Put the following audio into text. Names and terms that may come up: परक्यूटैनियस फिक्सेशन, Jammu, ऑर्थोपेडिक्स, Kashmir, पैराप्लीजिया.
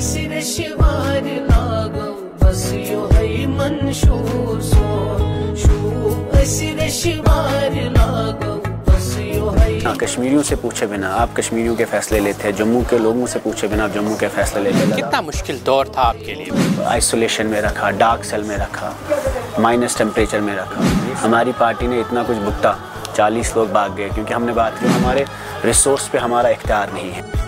कसिर शिवार लागो बस यो है मंशूर सो शू कसिर शिवार लागो बस यो है। कश्मीरियों से पूछे बिना आप कश्मीरियों के फैसले लेते हैं, जम्मू के लोगों से पूछे बिना आप जम्मू के फैसले लेते हैं। कितना मुश्किल दौर था आपके लिए? आइसोलेशन में रखा, डार्क सेल में रखा, माइनस टेम्परेचर में रखा। हमारी पार्टी ने इतना कुछ भुगता, 40 लोग भाग गए क्योंकि हमने बात की हमारे रिसोर्स पे हमारा इख्तियार नहीं है।